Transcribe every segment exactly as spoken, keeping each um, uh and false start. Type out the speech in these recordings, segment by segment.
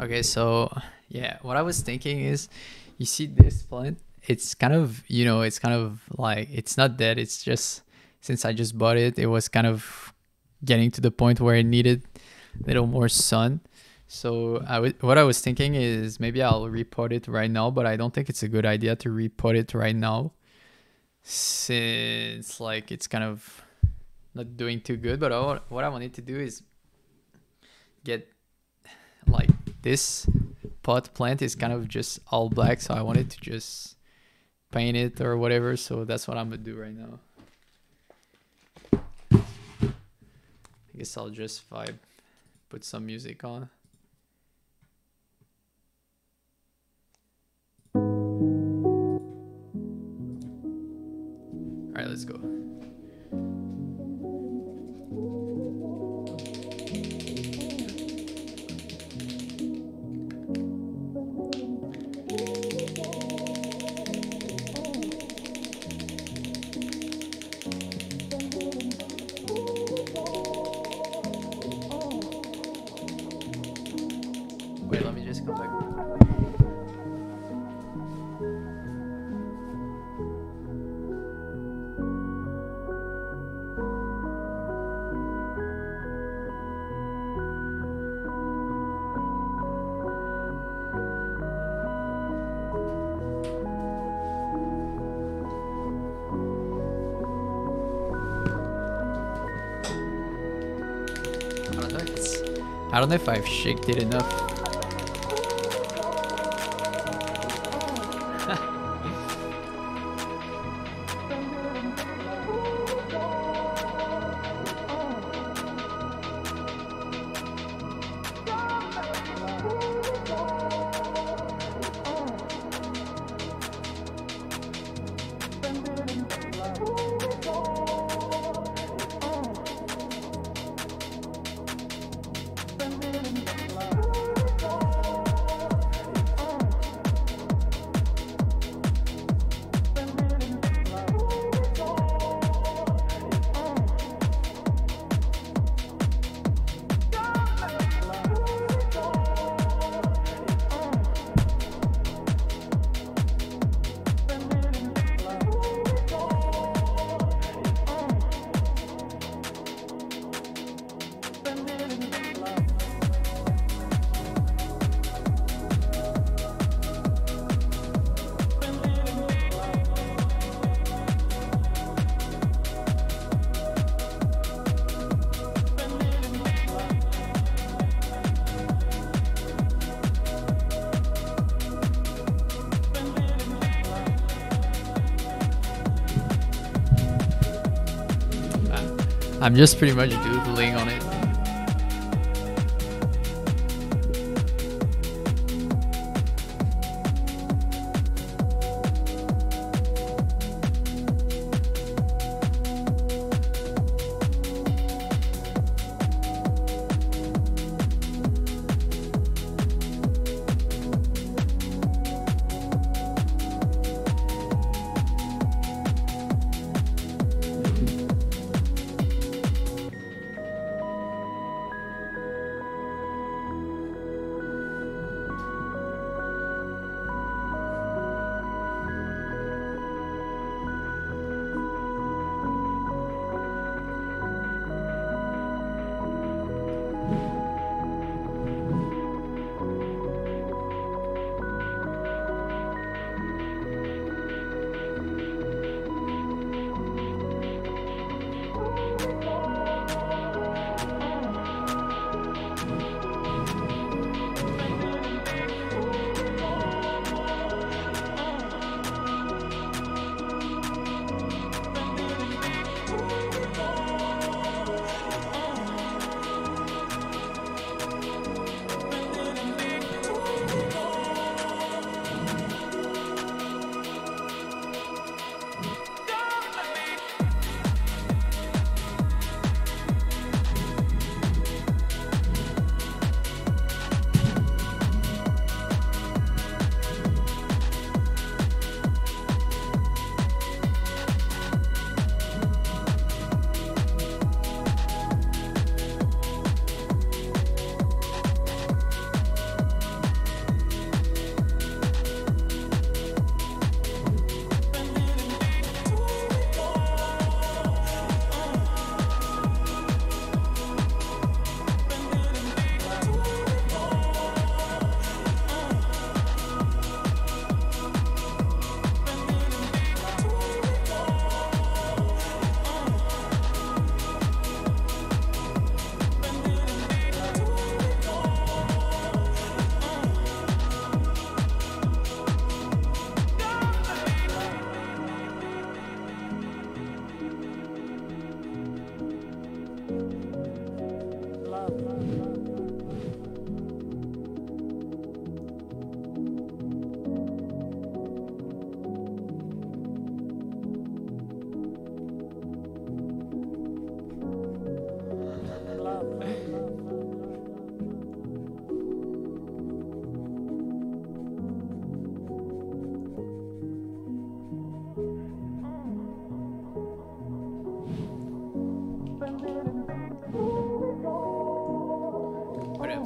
Okay, so yeah, what I was thinking is, you see this plant, it's kind of, you know, it's kind of like, it's not dead, it's just, since I just bought it, it was kind of getting to the point where it needed a little more sun. So I w what I was thinking is maybe I'll repot it right now, but I don't think it's a good idea to repot it right now, since like it's kind of not doing too good. But I, what I wanted to do is get like this pot plant is kind of just all black, so I wanted to just paint it or whatever. So that's what I'm gonna do right now. I guess I'll just vibe, put some music on. All right, let's go. Wait, let me just come back. I don't know if it's, I don't know if I've shaken it enough. I'm just pretty much doodling on it.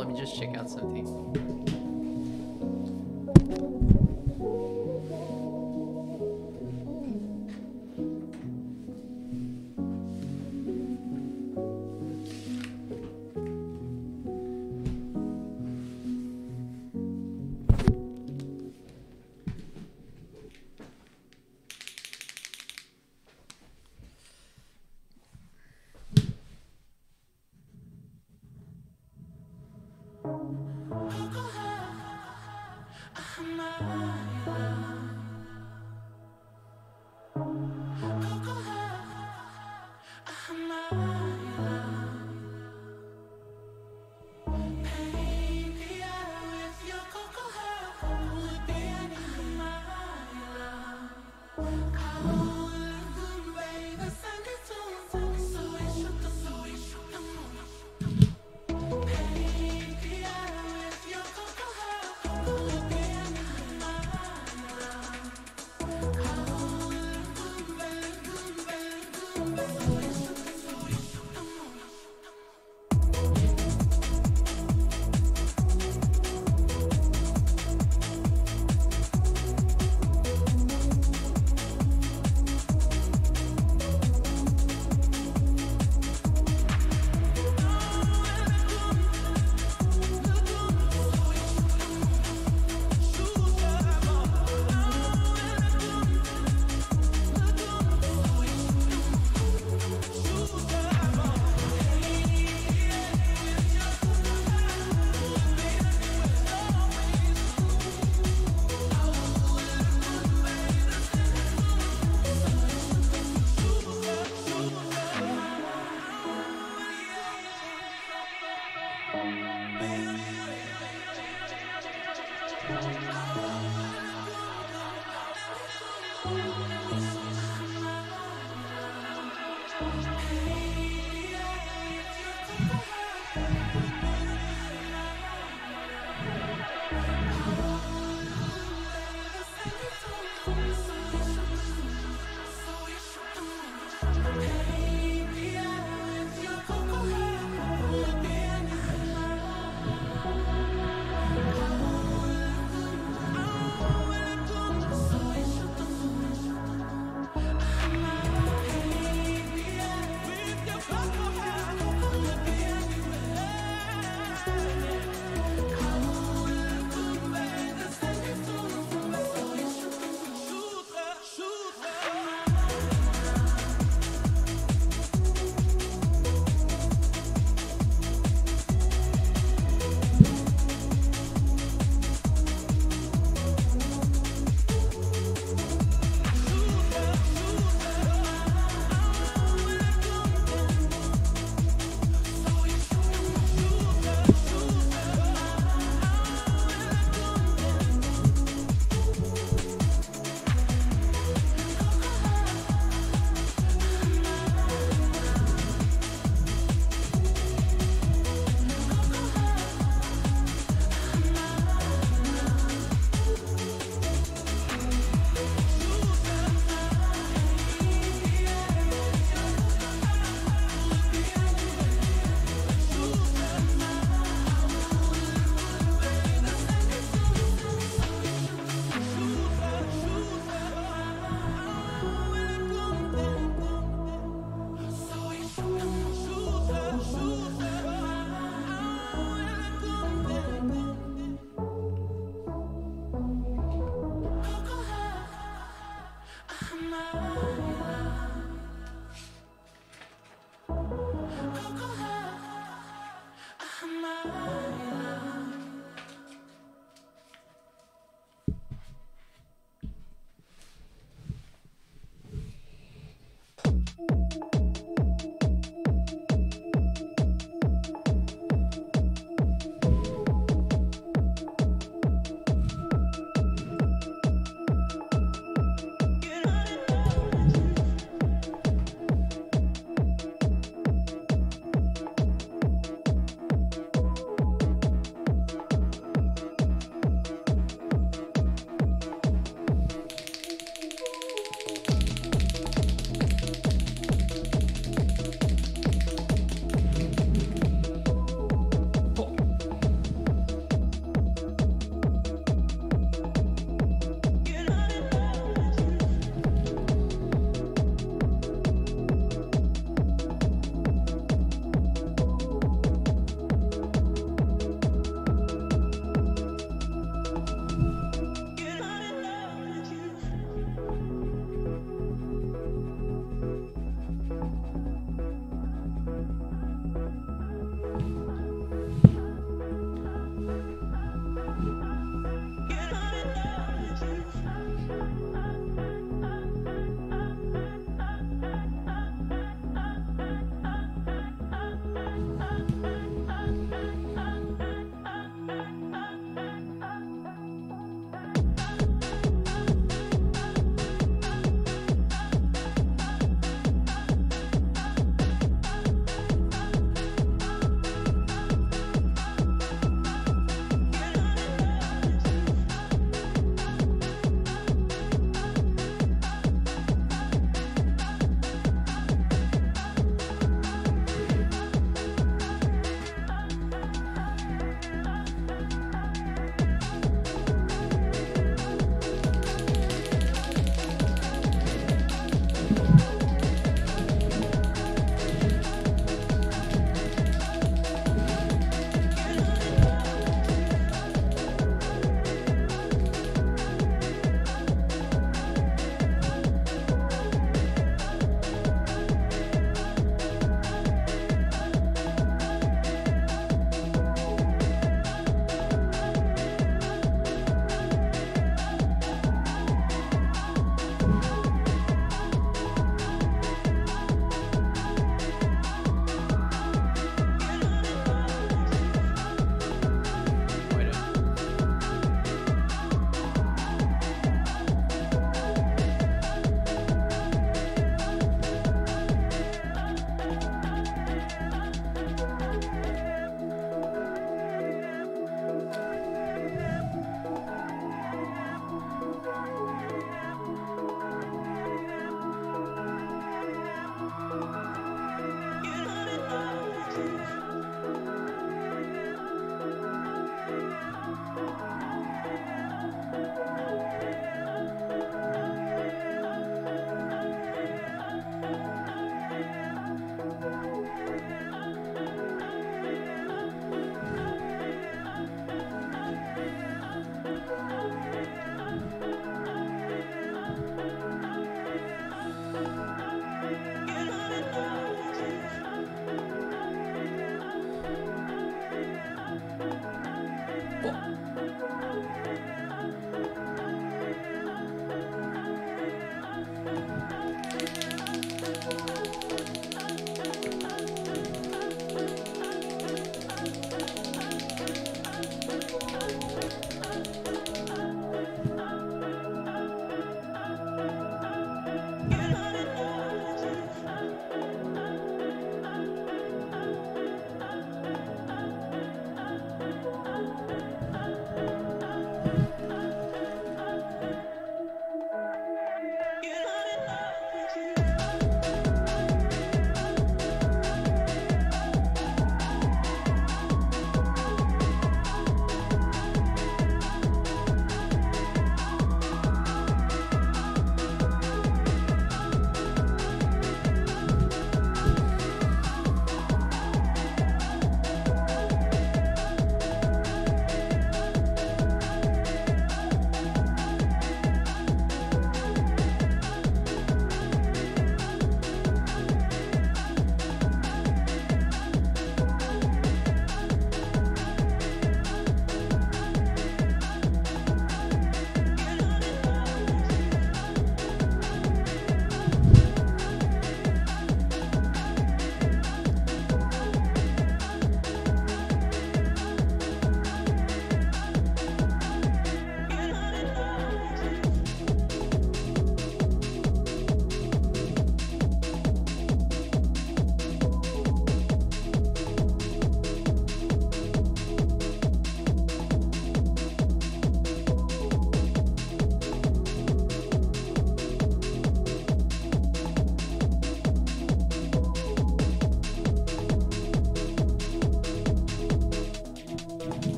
Let me just check out something.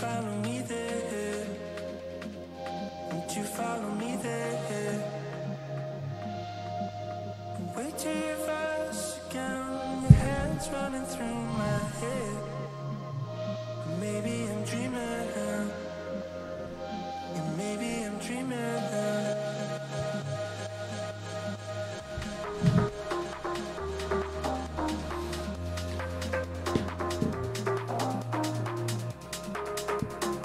follow me there? Won't you follow me there? Wait till you rise again, your hands running through my head. Maybe I'm dreaming, and maybe I'm dreaming. Thank you.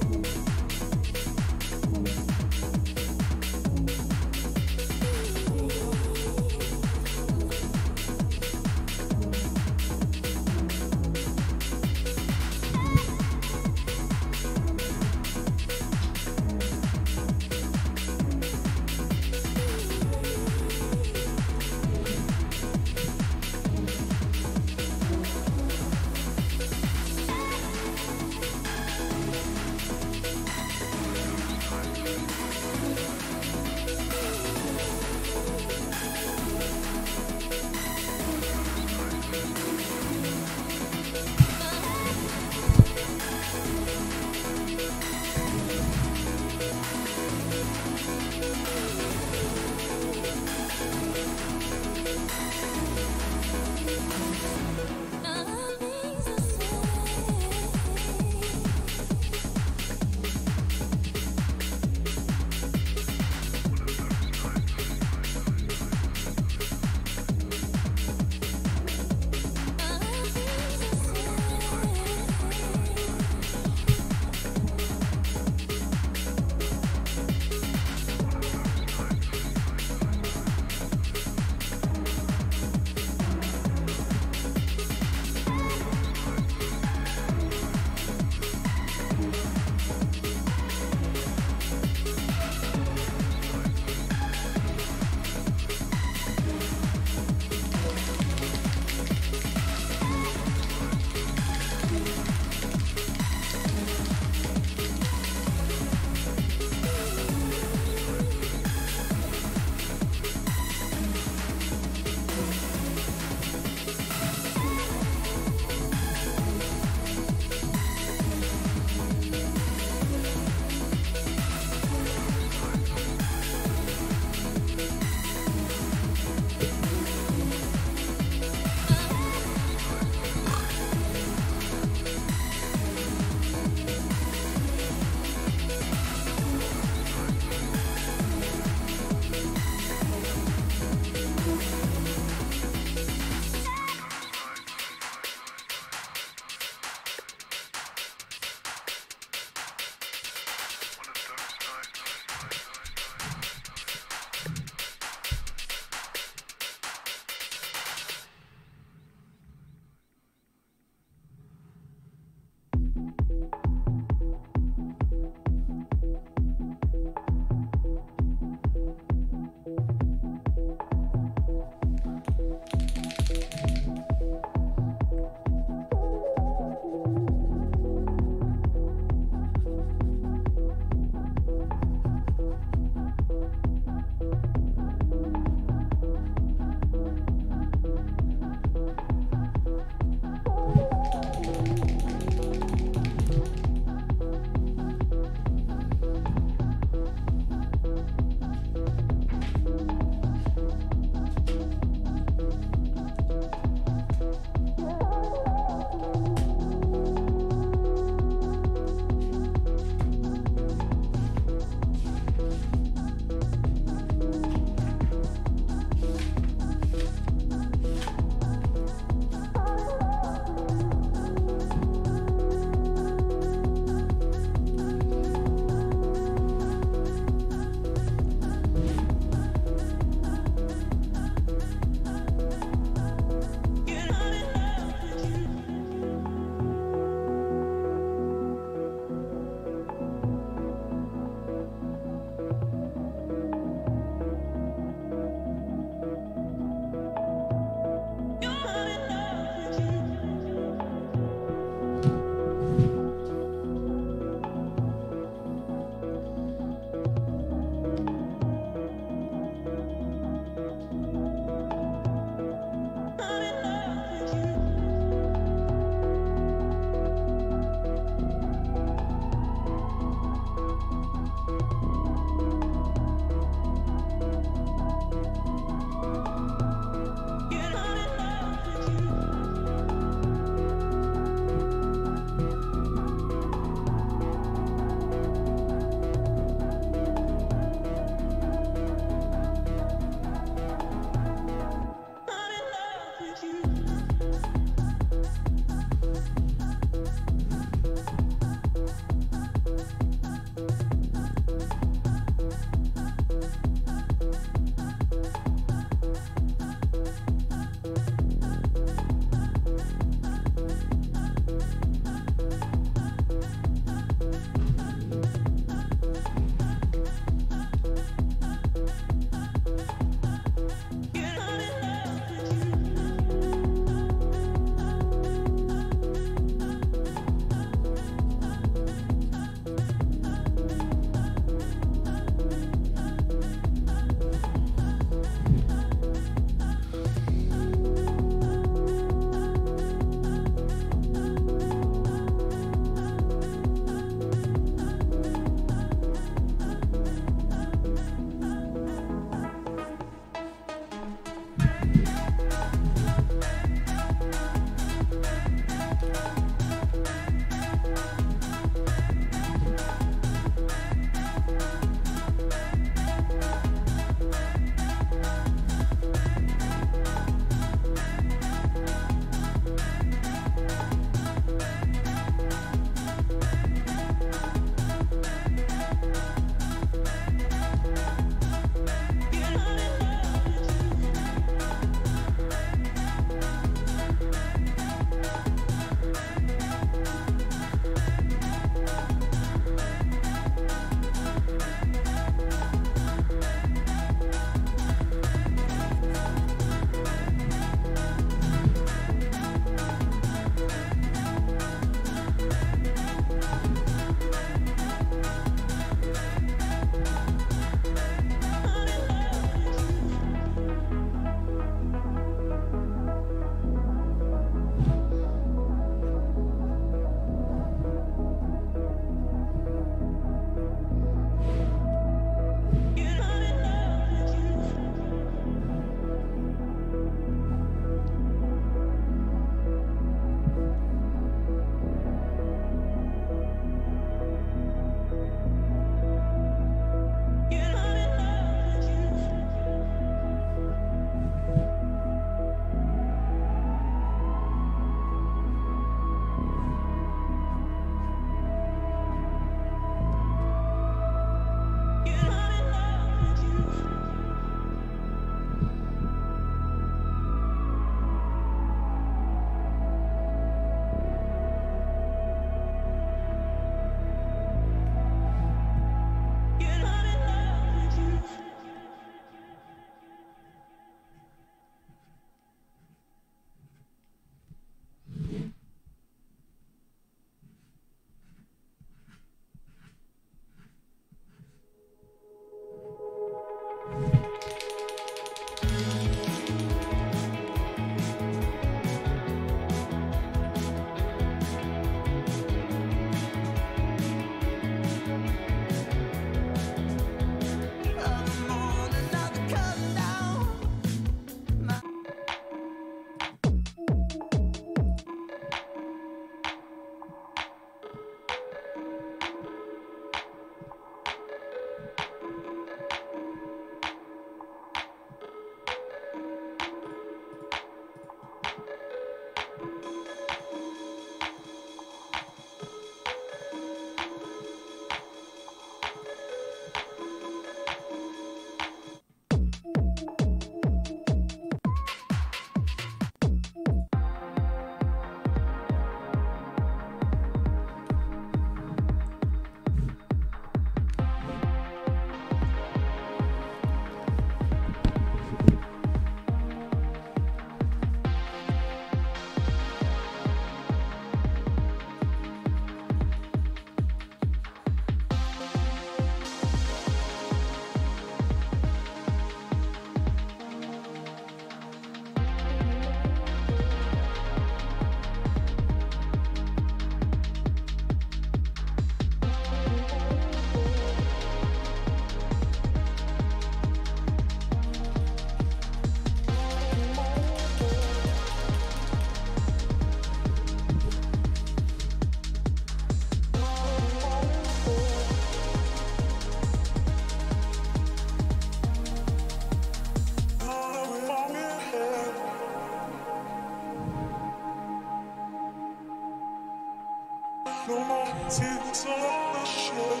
No more tears, no more shame.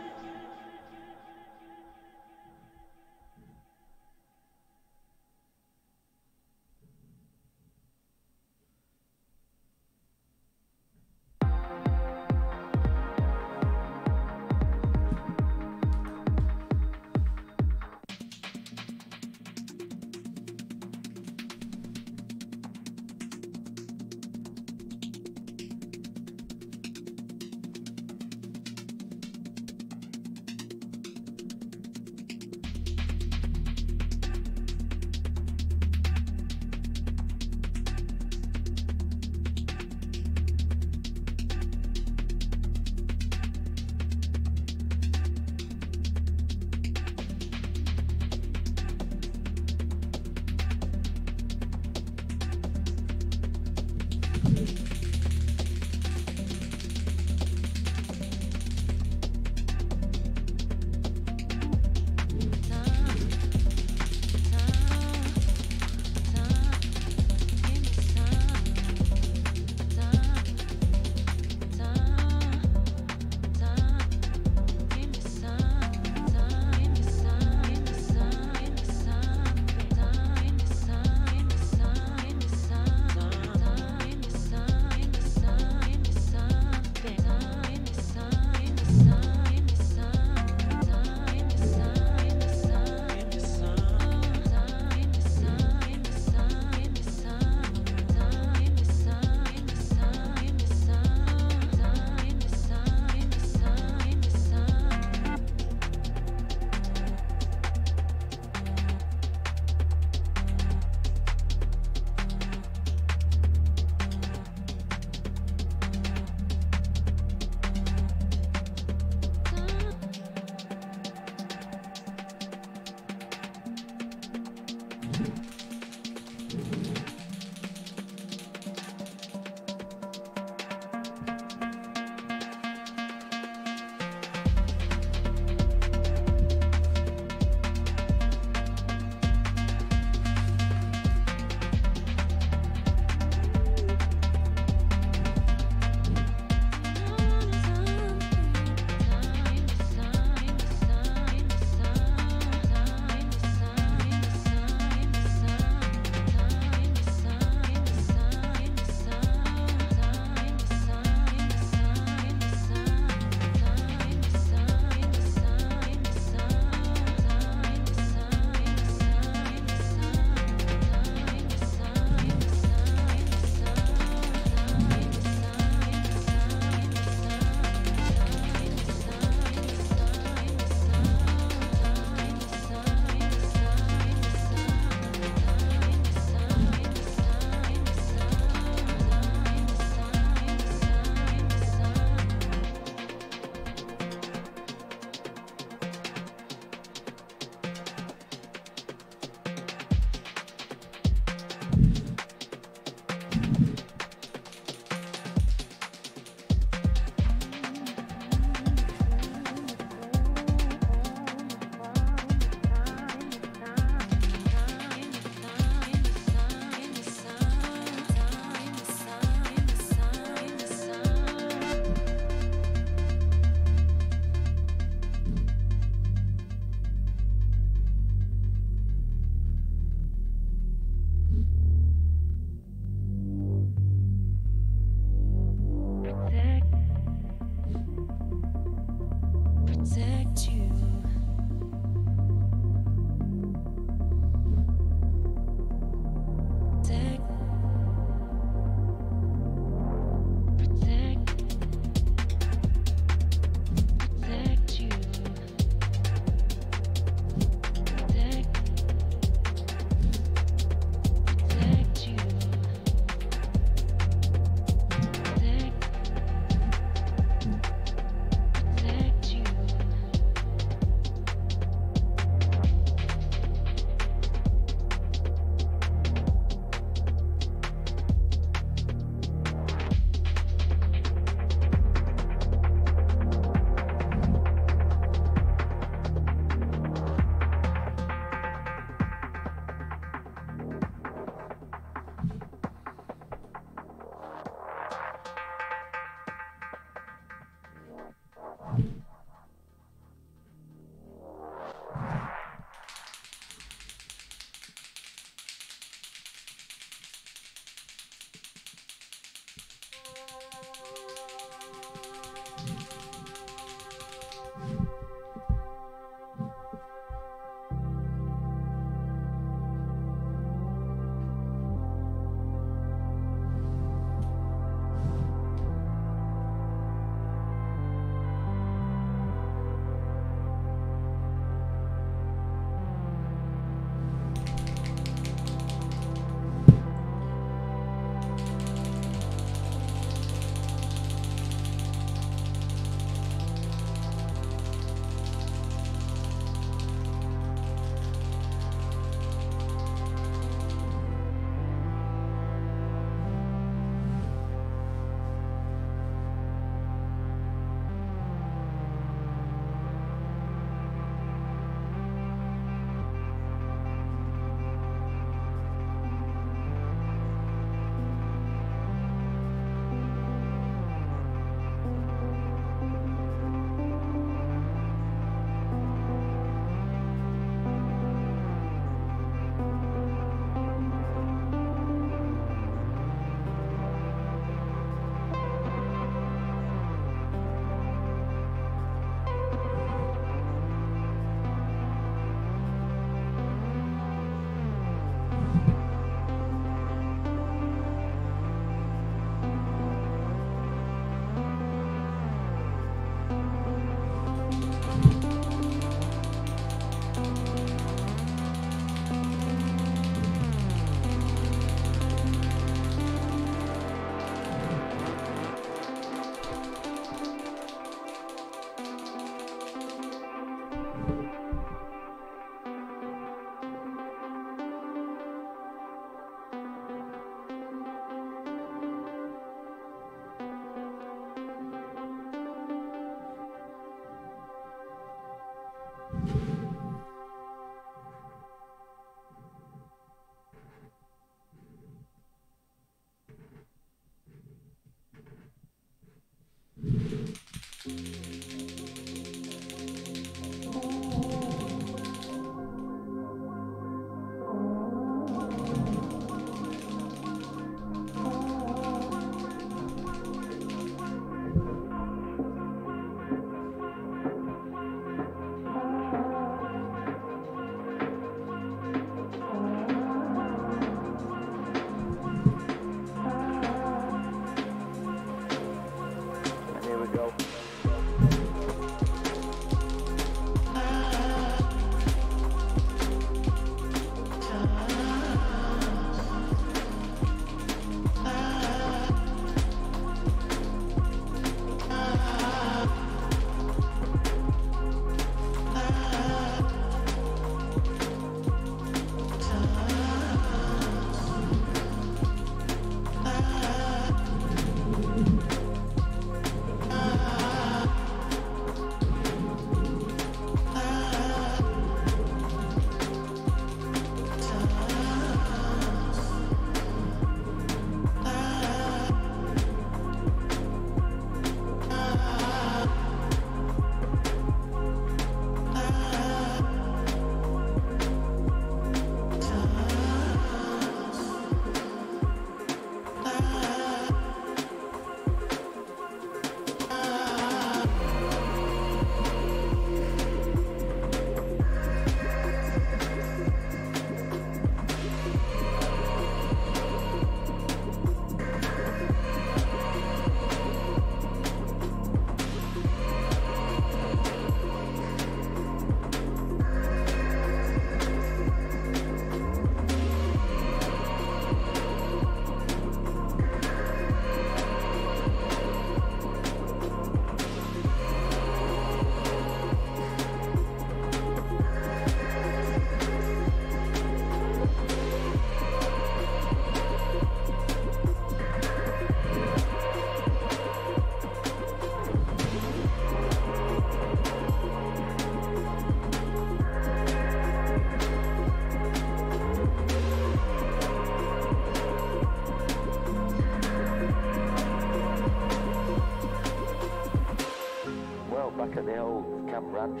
Back at the old camp ranch.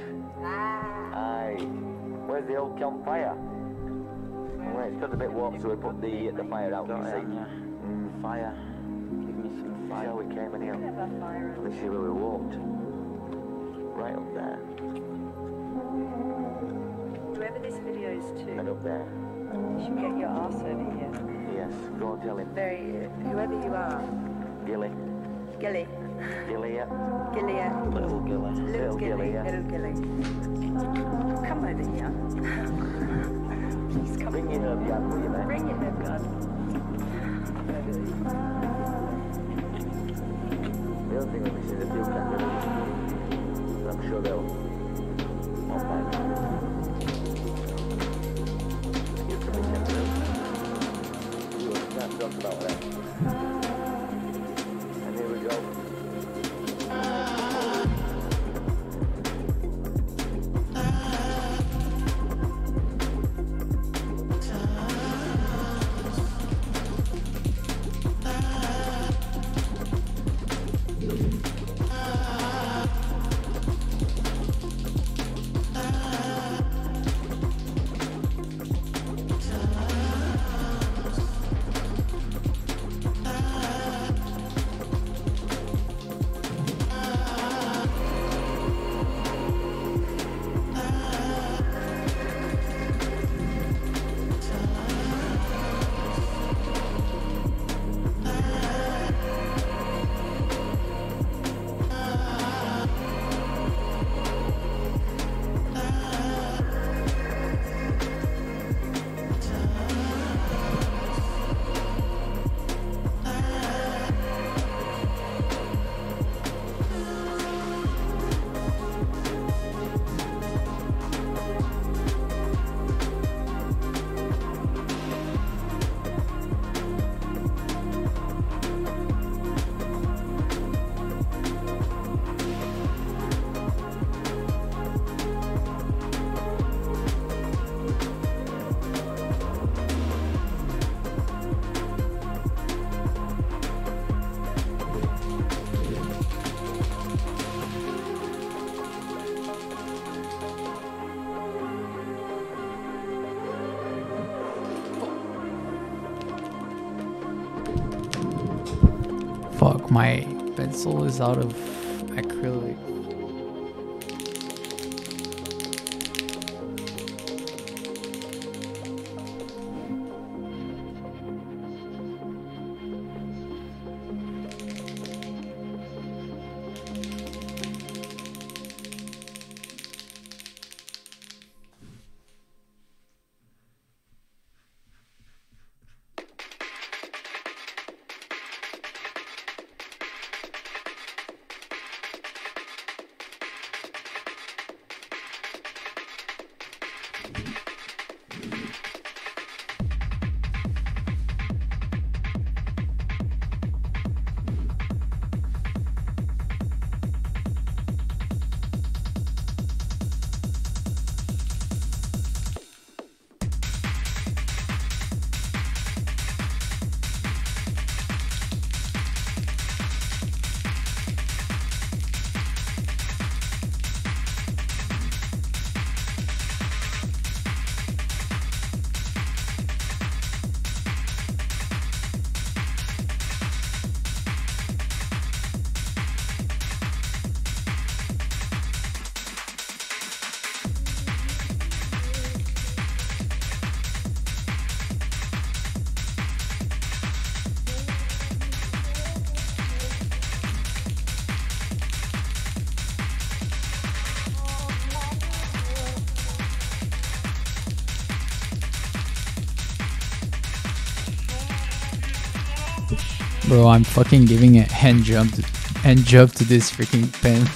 Aye. Where's the old campfire? Well, it's got a bit warm, so we put the the fire out. Don't you see? Mm, fire. Give me some fire. So we came in here. Let's see where we walked. Right up there. Whoever this video is to. And up there. You should get your arse over here. Yes. Go and tell him. Very. Whoever you are. Gilly. Gilly. Gilead. Gilead. Little Gilead. Little Gilead. Little Gilead. Come over here. Please come Bring your herb gun, will you, mate? Bring your herb gun. The other thing that we see is a few cats. I'm sure they'll not find them. You can be tempted. You were not talking about that. And here we go. Oh. Fuck, my pencil is out of acrylic. Bro, I'm fucking giving a hand jump to, hand jump to this freaking pen.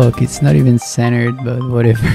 fuck, it's not even centered, but whatever.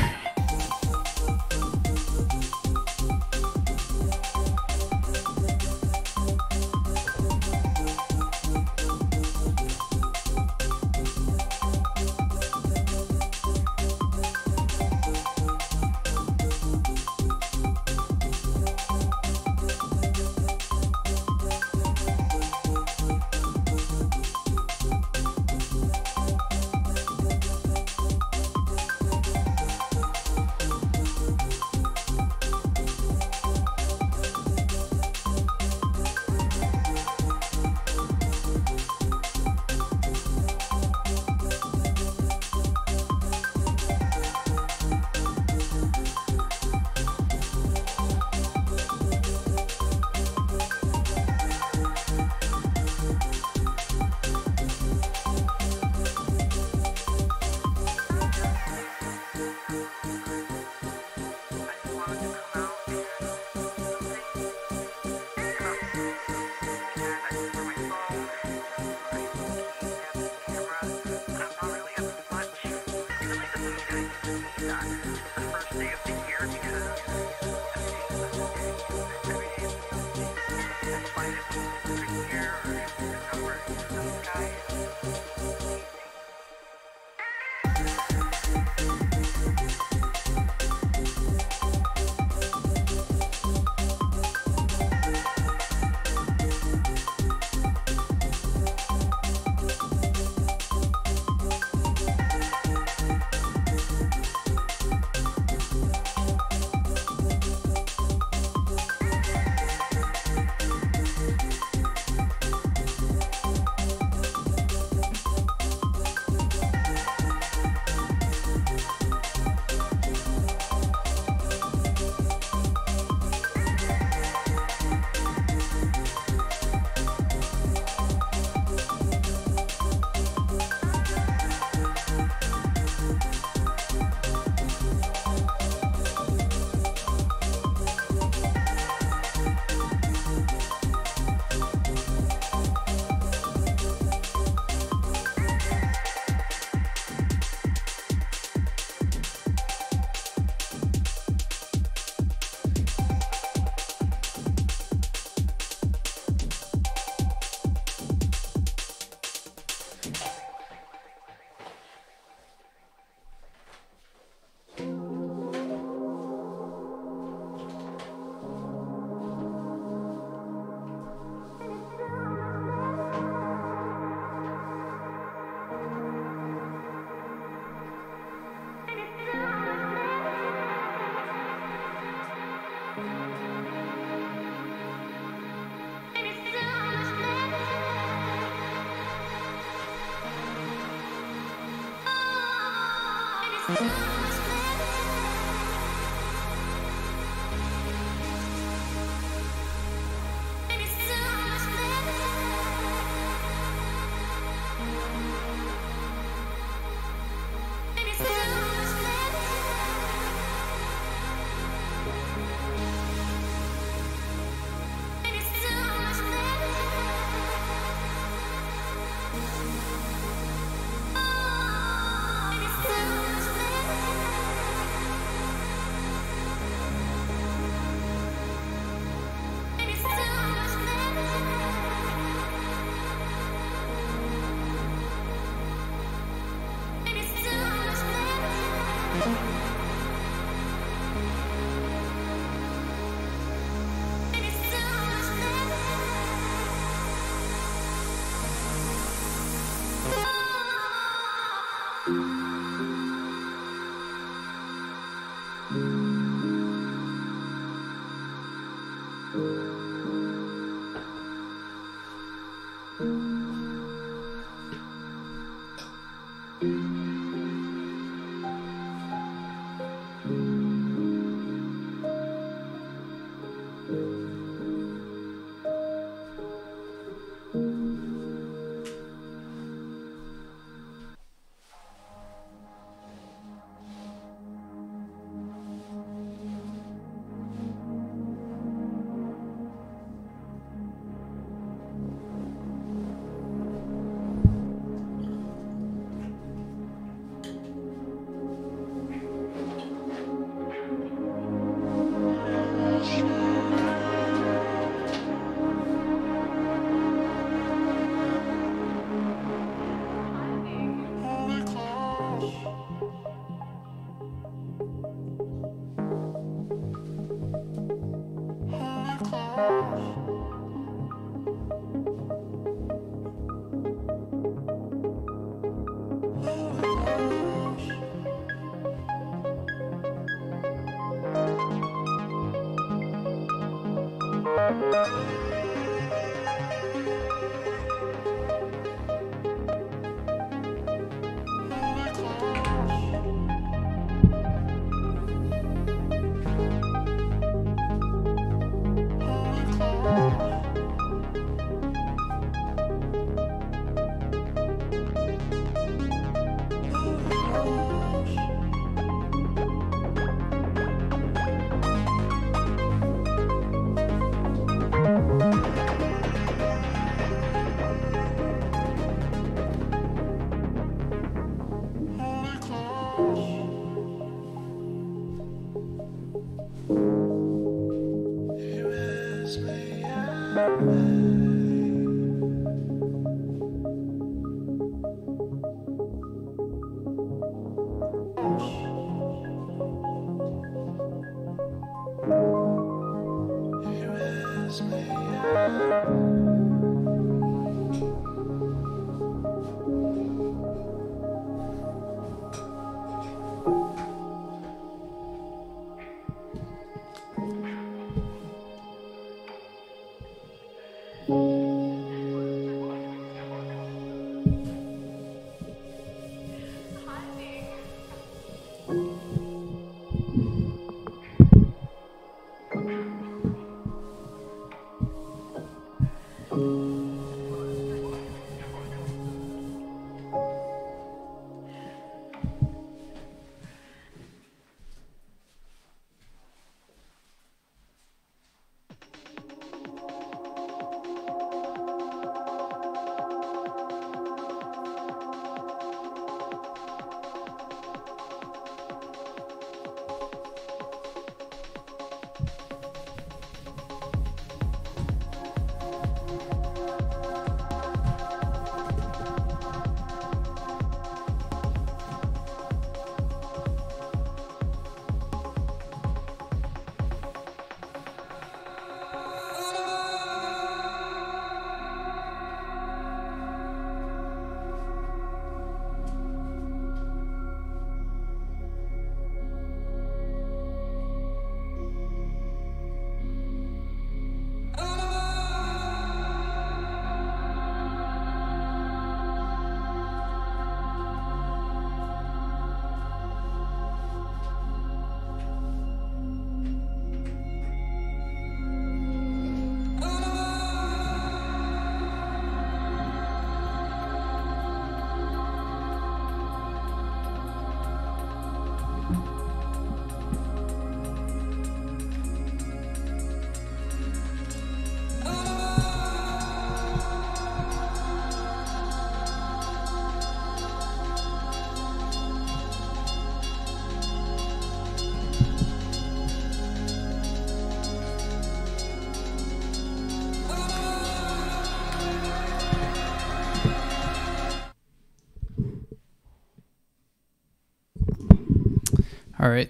All right.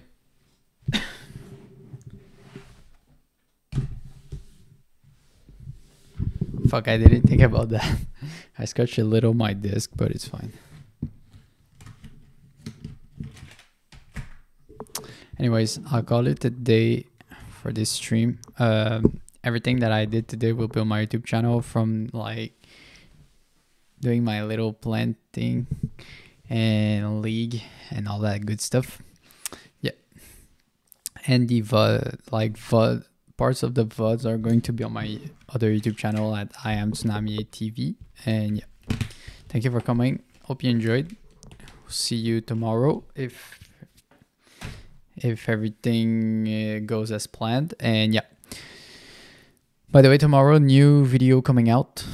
Fuck, I didn't think about that. I scratched a little on my disc, but it's fine. Anyways, I'll call it a day for this stream. Uh, everything that I did today will be on my YouTube channel, from like doing my little plant thing and league and all that good stuff. And the V U D, like V U D, parts of the V U Ds are going to be on my other YouTube channel at I Am Tsunami T V. And yeah, thank you for coming. Hope you enjoyed. See you tomorrow if if everything uh, goes as planned. And yeah, by the way, tomorrow new video coming out.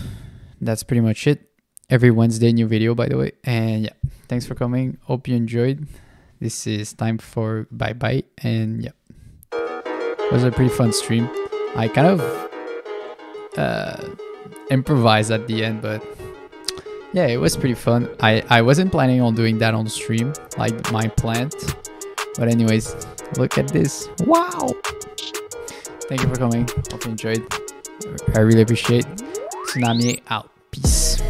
That's pretty much it. Every Wednesday new video, by the way. And yeah, thanks for coming. Hope you enjoyed. This is time for bye bye. And yeah, it was a pretty fun stream. I kind of uh, improvised at the end, but yeah, it was pretty fun. I, I wasn't planning on doing that on stream, like my plant. But anyways, look at this. Wow. Thank you for coming. Hope you enjoyed. I really appreciate. Tsunami out. Peace.